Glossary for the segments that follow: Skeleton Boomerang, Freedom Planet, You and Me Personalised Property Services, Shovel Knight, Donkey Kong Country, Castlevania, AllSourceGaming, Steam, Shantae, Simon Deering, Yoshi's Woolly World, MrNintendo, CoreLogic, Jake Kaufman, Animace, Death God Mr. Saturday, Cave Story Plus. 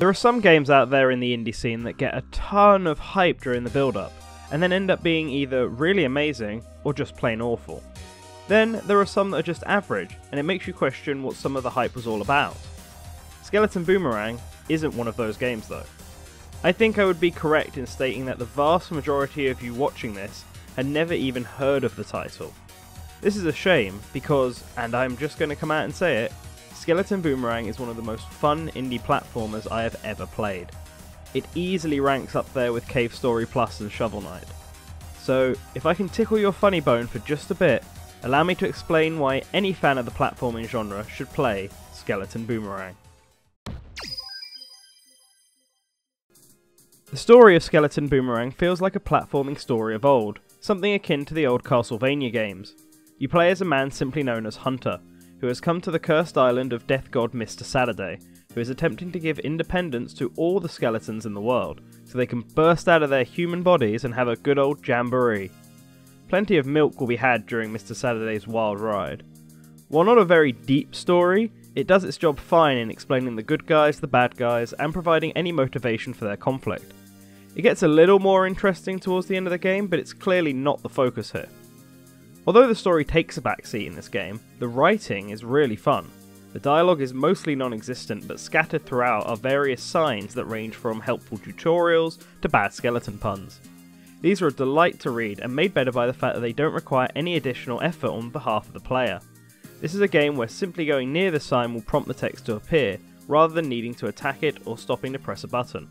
There are some games out there in the indie scene that get a ton of hype during the build-up, and then end up being either really amazing or just plain awful. Then there are some that are just average, and it makes you question what some of the hype was all about. Skeleton Boomerang isn't one of those games though. I think I would be correct in stating that the vast majority of you watching this had never even heard of the title. This is a shame because, and I'm just going to come out and say it, Skeleton Boomerang is one of the most fun indie platformers I have ever played. It easily ranks up there with Cave Story Plus and Shovel Knight. So if I can tickle your funny bone for just a bit, allow me to explain why any fan of the platforming genre should play Skeleton Boomerang. The story of Skeleton Boomerang feels like a platforming story of old, something akin to the old Castlevania games. You play as a man simply known as Hunter, who has come to the cursed island of Death God Mr. Saturday, who is attempting to give independence to all the skeletons in the world, so they can burst out of their human bodies and have a good old jamboree. Plenty of milk will be had during Mr. Saturday's wild ride. While not a very deep story, it does its job fine in explaining the good guys, the bad guys, and providing any motivation for their conflict. It gets a little more interesting towards the end of the game, but it's clearly not the focus here. Although the story takes a backseat in this game, the writing is really fun. The dialogue is mostly non-existent, but scattered throughout are various signs that range from helpful tutorials to bad skeleton puns. These are a delight to read and made better by the fact that they don't require any additional effort on behalf of the player. This is a game where simply going near the sign will prompt the text to appear, rather than needing to attack it or stopping to press a button.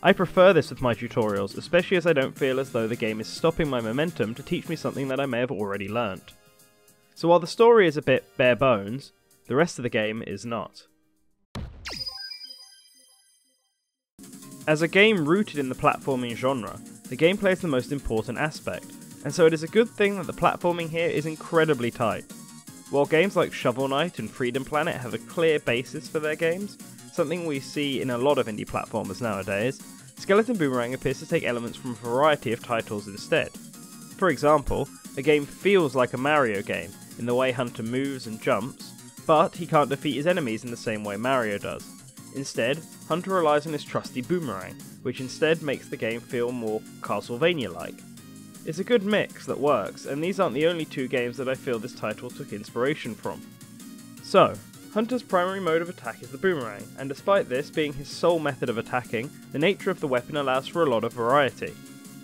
I prefer this with my tutorials, especially as I don't feel as though the game is stopping my momentum to teach me something that I may have already learnt. So while the story is a bit bare bones, the rest of the game is not. As a game rooted in the platforming genre, the gameplay is the most important aspect, and so it is a good thing that the platforming here is incredibly tight. While games like Shovel Knight and Freedom Planet have a clear basis for their games, something we see in a lot of indie platformers nowadays, Skeleton Boomerang appears to take elements from a variety of titles instead. For example, the game feels like a Mario game in the way Hunter moves and jumps, but he can't defeat his enemies in the same way Mario does. Instead, Hunter relies on his trusty boomerang, which instead makes the game feel more Castlevania-like. It's a good mix that works, and these aren't the only two games that I feel this title took inspiration from. So, Hunter's primary mode of attack is the boomerang, and despite this being his sole method of attacking, the nature of the weapon allows for a lot of variety.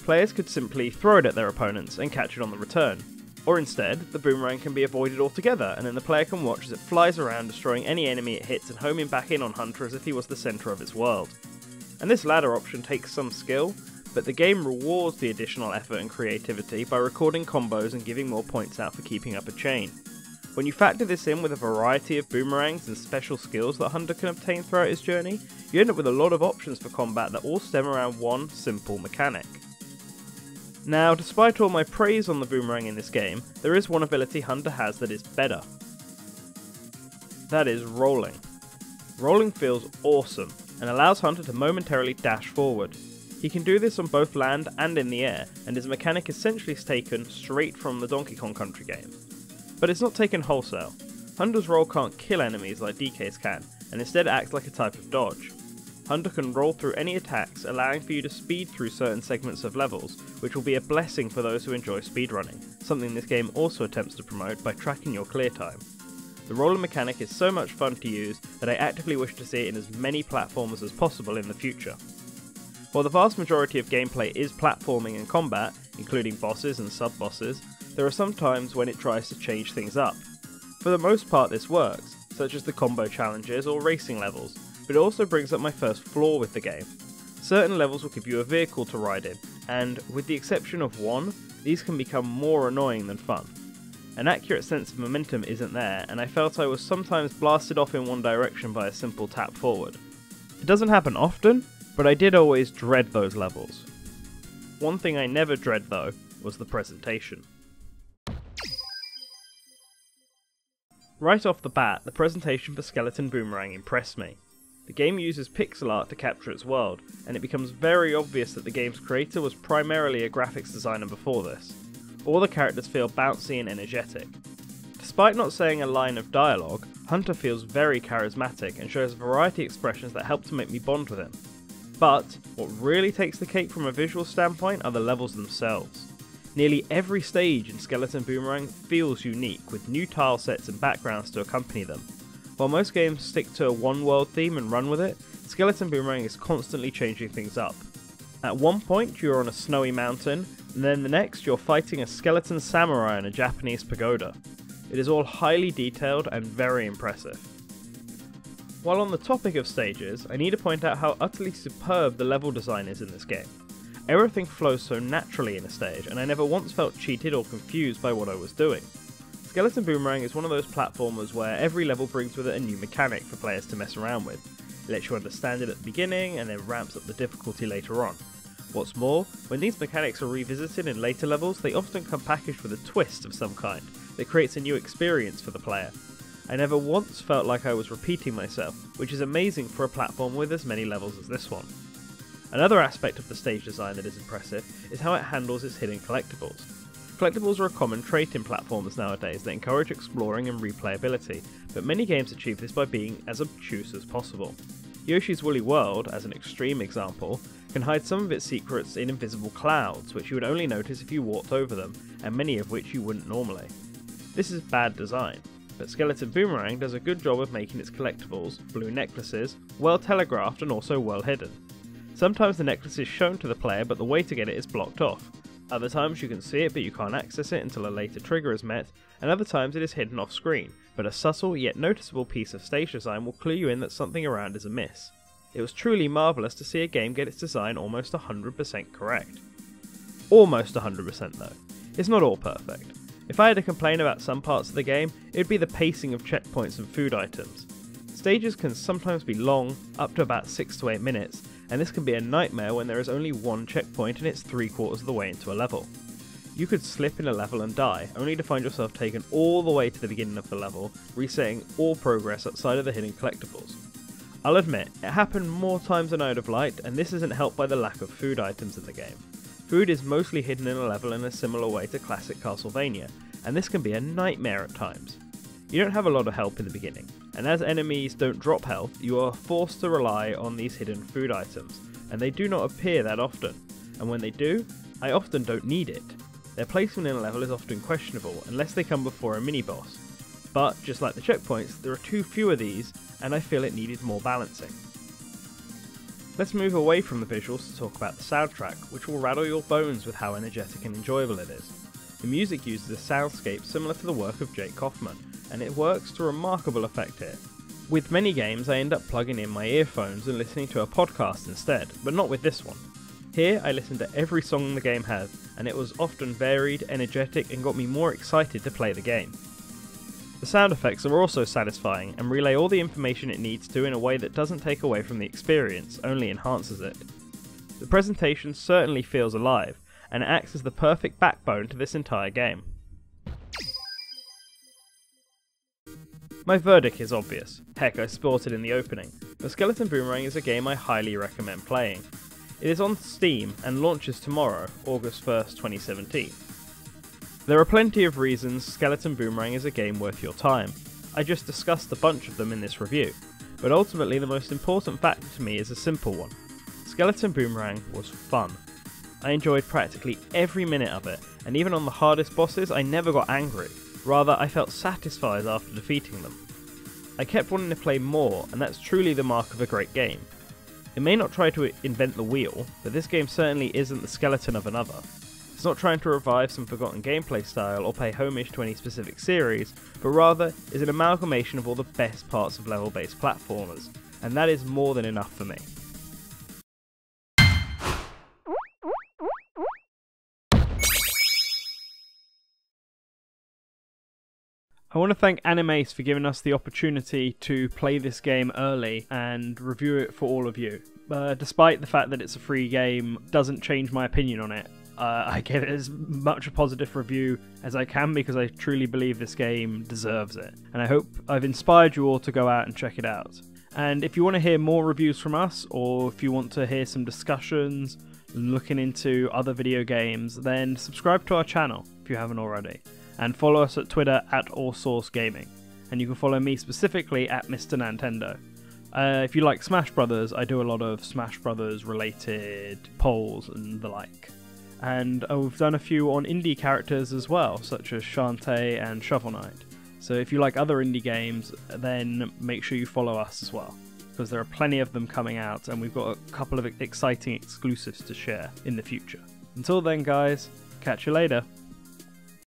Players could simply throw it at their opponents and catch it on the return, or instead, the boomerang can be avoided altogether, and then the player can watch as it flies around, destroying any enemy it hits and homing back in on Hunter as if he was the centre of its world. And this latter option takes some skill, but the game rewards the additional effort and creativity by recording combos and giving more points out for keeping up a chain. When you factor this in with a variety of boomerangs and special skills that Hunter can obtain throughout his journey, you end up with a lot of options for combat that all stem around one simple mechanic. Now, despite all my praise on the boomerang in this game, there is one ability Hunter has that is better. That is rolling. Rolling feels awesome, and allows Hunter to momentarily dash forward. He can do this on both land and in the air, and his mechanic essentially is taken straight from the Donkey Kong Country game. But it's not taken wholesale. Hunter's roll can't kill enemies like DK's can, and instead acts like a type of dodge. Hunter can roll through any attacks, allowing for you to speed through certain segments of levels, which will be a blessing for those who enjoy speedrunning, something this game also attempts to promote by tracking your clear time. The roller mechanic is so much fun to use that I actively wish to see it in as many platformers as possible in the future. While the vast majority of gameplay is platforming and combat, including bosses and sub-bosses, there are some times when it tries to change things up. For the most part this works, such as the combo challenges or racing levels, but it also brings up my first flaw with the game. Certain levels will give you a vehicle to ride in, and with the exception of one, these can become more annoying than fun. An accurate sense of momentum isn't there, and I felt I was sometimes blasted off in one direction by a simple tap forward. It doesn't happen often, but I did always dread those levels. One thing I never dread though, was the presentation. Right off the bat, the presentation for Skeleton Boomerang impressed me. The game uses pixel art to capture its world, and it becomes very obvious that the game's creator was primarily a graphics designer before this. All the characters feel bouncy and energetic. Despite not saying a line of dialogue, Hunter feels very charismatic and shows a variety of expressions that help to make me bond with him. But what really takes the cake from a visual standpoint are the levels themselves. Nearly every stage in Skeleton Boomerang feels unique, with new tile sets and backgrounds to accompany them. While most games stick to a one-world theme and run with it, Skeleton Boomerang is constantly changing things up. At one point you're on a snowy mountain, and then the next you're fighting a skeleton samurai in a Japanese pagoda. It is all highly detailed and very impressive. While on the topic of stages, I need to point out how utterly superb the level design is in this game. Everything flows so naturally in a stage, and I never once felt cheated or confused by what I was doing. Skeleton Boomerang is one of those platformers where every level brings with it a new mechanic for players to mess around with. It lets you understand it at the beginning, and then ramps up the difficulty later on. What's more, when these mechanics are revisited in later levels, they often come packaged with a twist of some kind that creates a new experience for the player. I never once felt like I was repeating myself, which is amazing for a platform with as many levels as this one. Another aspect of the stage design that is impressive is how it handles its hidden collectibles. Collectibles are a common trait in platformers nowadays that encourage exploring and replayability, but many games achieve this by being as obtuse as possible. Yoshi's Woolly World, as an extreme example, can hide some of its secrets in invisible clouds, which you would only notice if you walked over them, and many of which you wouldn't normally. This is bad design, but Skeleton Boomerang does a good job of making its collectibles, blue necklaces, well telegraphed and also well hidden. Sometimes the necklace is shown to the player, but the way to get it is blocked off. Other times you can see it but you can't access it until a later trigger is met, and other times it is hidden off screen, but a subtle yet noticeable piece of stage design will clue you in that something around is amiss. It was truly marvellous to see a game get its design almost 100% correct. Almost 100% though. It's not all perfect. If I had to complain about some parts of the game, it would be the pacing of checkpoints and food items. Stages can sometimes be long, up to about 6 to 8 minutes, and this can be a nightmare when there is only one checkpoint and it's 3/4 of the way into a level. You could slip in a level and die, only to find yourself taken all the way to the beginning of the level, resetting all progress outside of the hidden collectibles. I'll admit, it happened more times than I would have liked, and this isn't helped by the lack of food items in the game. Food is mostly hidden in a level in a similar way to classic Castlevania, and this can be a nightmare at times. You don't have a lot of help in the beginning, and as enemies don't drop health, you are forced to rely on these hidden food items, and they do not appear that often, and when they do, I often don't need it. Their placement in a level is often questionable, unless they come before a mini-boss. But, just like the checkpoints, there are too few of these, and I feel it needed more balancing. Let's move away from the visuals to talk about the soundtrack, which will rattle your bones with how energetic and enjoyable it is. The music uses a soundscape similar to the work of Jake Kaufman, and it works to remarkable effect here. With many games I end up plugging in my earphones and listening to a podcast instead, but not with this one. Here I listened to every song the game had, and it was often varied, energetic, and got me more excited to play the game. The sound effects are also satisfying and relay all the information it needs to in a way that doesn't take away from the experience, only enhances it. The presentation certainly feels alive, and it acts as the perfect backbone to this entire game. My verdict is obvious, heck I sported in the opening, but Skeleton Boomerang is a game I highly recommend playing. It is on Steam and launches tomorrow, August 1st, 2017. There are plenty of reasons Skeleton Boomerang is a game worth your time. I just discussed a bunch of them in this review, but ultimately the most important factor to me is a simple one. Skeleton Boomerang was fun. I enjoyed practically every minute of it, and even on the hardest bosses I never got angry, rather I felt satisfied after defeating them. I kept wanting to play more, and that's truly the mark of a great game. It may not try to invent the wheel, but this game certainly isn't the skeleton of another. It's not trying to revive some forgotten gameplay style or pay homage to any specific series, but rather is an amalgamation of all the best parts of level-based platformers, and that is more than enough for me. I want to thank Animace for giving us the opportunity to play this game early and review it for all of you. Despite the fact that it's a free game, doesn't change my opinion on it. I give it as much a positive review as I can because I truly believe this game deserves it, and I hope I've inspired you all to go out and check it out. And if you want to hear more reviews from us, or if you want to hear some discussions looking into other video games, then subscribe to our channel if you haven't already. and follow us at Twitter at AllSourceGaming. And you can follow me specifically at MrNintendo. If you like Smash Brothers, I do a lot of Smash Brothers related polls and the like. And we've done a few on indie characters as well, such as Shantae and Shovel Knight. So if you like other indie games, then make sure you follow us as well, because there are plenty of them coming out, and we've got a couple of exciting exclusives to share in the future. Until then, guys, catch you later.